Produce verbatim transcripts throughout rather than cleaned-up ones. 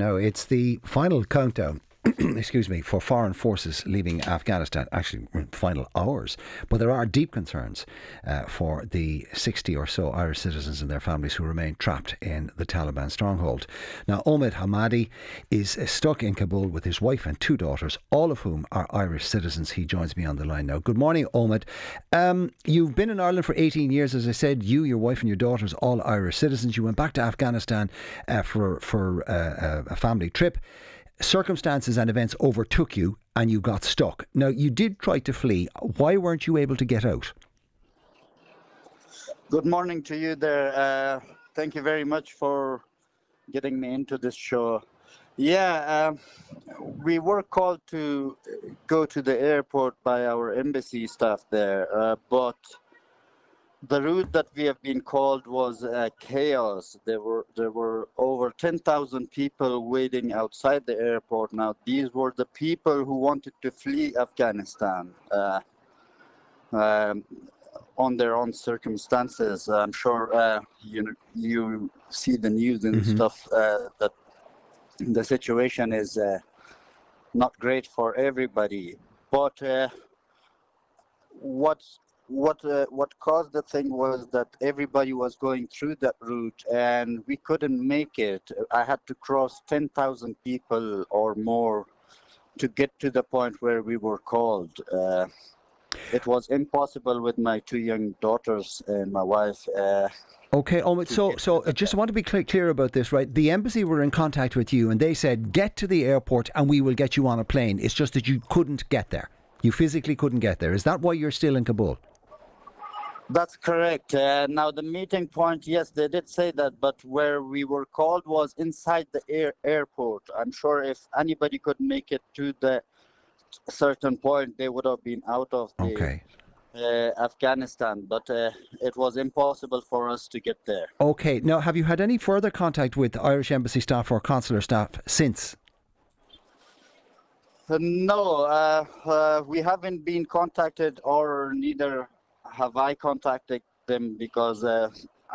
No, it's the final countdown, excuse me, for foreign forces leaving Afghanistan, actually final hours. But there are deep concerns uh, for the sixty or so Irish citizens and their families who remain trapped in the Taliban stronghold. Now, Omid Ahmadi is stuck in Kabul with his wife and two daughters, all of whom are Irish citizens. He joins me on the line now. Good morning, Omid. Um, you've been in Ireland for eighteen years, as I said. You, your wife and your daughters, all Irish citizens. You went back to Afghanistan uh, for, for uh, a family trip. Circumstances and events overtook you and you got stuck. Now, you did try to flee. Why weren't you able to get out? Good morning to you there. Uh, thank you very much for getting me into this show. Yeah, uh, we were called to go to the airport by our embassy staff there, uh, but the route that we have been called was uh, chaos. There were there were over ten thousand people waiting outside the airport. Now, these were the people who wanted to flee Afghanistan uh, um, on their own circumstances. I'm sure uh, you know, you see the news and mm-hmm. stuff uh, that the situation is uh, not great for everybody. But uh, what's What uh, what caused the thing was that everybody was going through that route and we couldn't make it. I had to cross ten thousand people or more to get to the point where we were called. Uh, it was impossible with my two young daughters and my wife. Uh, okay, Omid, so, so just want to be clear, clear about this, right? The embassy were in contact with you and they said, get to the airport and we will get you on a plane. It's just that you couldn't get there. You physically couldn't get there. Is that why you're still in Kabul? That's correct. Uh, now, the meeting point, yes, they did say that, but where we were called was inside the air airport. I'm sure if anybody could make it to the certain point, they would have been out of the, okay. uh, Afghanistan, but uh, it was impossible for us to get there. Okay. Now, have you had any further contact with Irish embassy staff or consular staff since? Uh, no, uh, uh, we haven't been contacted, or neither have I contacted them, because uh,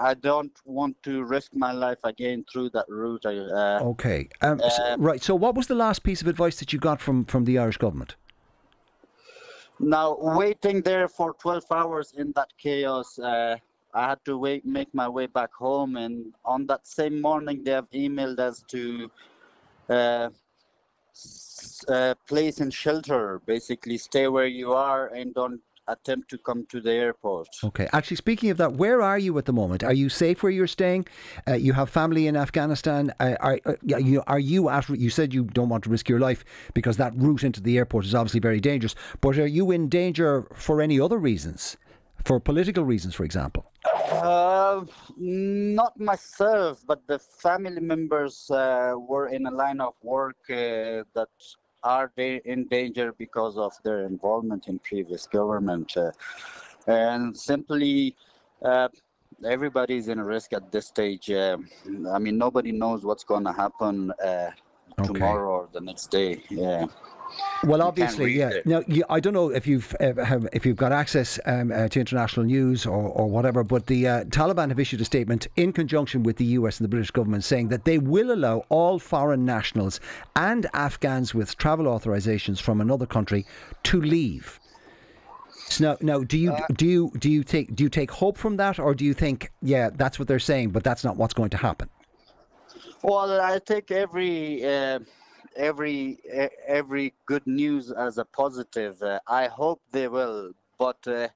I don't want to risk my life again through that route. Uh, okay. Um, uh, so, right. So what was the last piece of advice that you got from, from the Irish government? Now, waiting there for twelve hours in that chaos, uh, I had to wait, make my way back home. And on that same morning, they have emailed us to uh, uh, place and shelter, basically stay where you are and don't attempt to come to the airport. Okay. Actually, speaking of that, where are you at the moment? Are you safe where you're staying? Uh, you have family in Afghanistan. Uh, are, uh, you, are you at, you said you don't want to risk your life because that route into the airport is obviously very dangerous, but are you in danger for any other reasons? For political reasons, for example? Uh, not myself, but the family members uh, were in a line of work uh, that are they in danger because of their involvement in previous government. Uh, and simply, uh, everybody's in risk at this stage. Uh, I mean, nobody knows what's going to happen uh, okay. tomorrow or the next day. Yeah. Well, obviously, yeah. It. Now, you, I don't know if you've uh, have, if you've got access um, uh, to international news or, or whatever, but the uh, Taliban have issued a statement in conjunction with the U S and the British government saying that they will allow all foreign nationals and Afghans with travel authorizations from another country to leave. So now, now, do you uh, do you do you take do you take hope from that, or do you think, yeah, that's what they're saying, but that's not what's going to happen? Well, I take every. Uh every every good news as a positive. uh, I hope they will, but uh,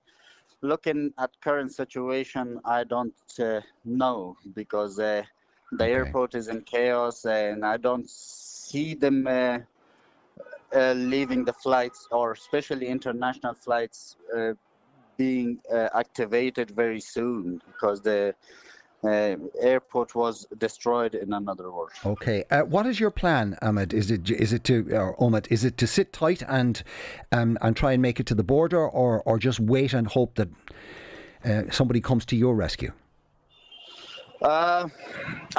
looking at current situation, I don't uh, know, because uh, the okay. airport is in chaos and I don't see them uh, uh, leaving the flights, or especially international flights uh, being uh, activated very soon, because the Uh, airport was destroyed in another word. Okay. Uh, what is your plan, Ahmed? Is it is it to or Omid? Is it to sit tight and um, and try and make it to the border, or or just wait and hope that uh, somebody comes to your rescue? Uh,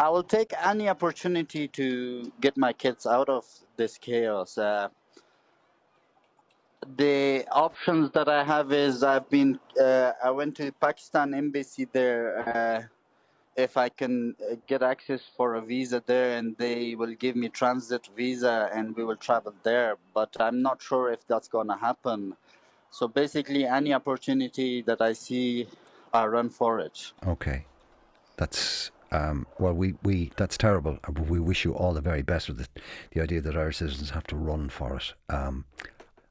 I will take any opportunity to get my kids out of this chaos. Uh, the options that I have is I've been uh, I went to the Pakistan embassy there. Uh, if I can get access for a visa there and they will give me transit visa and we will travel there, but I'm not sure if that's going to happen. So basically any opportunity that I see, I run for it. Okay. That's, um, well, we, we, that's terrible. We wish you all the very best with it. The idea that Irish citizens have to run for it. Um,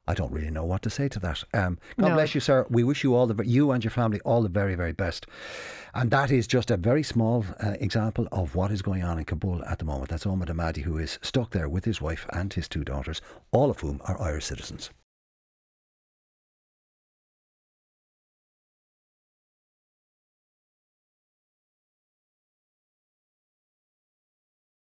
I don't really know what to say to that. Um, God no. bless you, sir. We wish you all the you and your family all the very, very best. And that is just a very small uh, example of what is going on in Kabul at the moment. That's Omid Ahmadi, who is stuck there with his wife and his two daughters, all of whom are Irish citizens.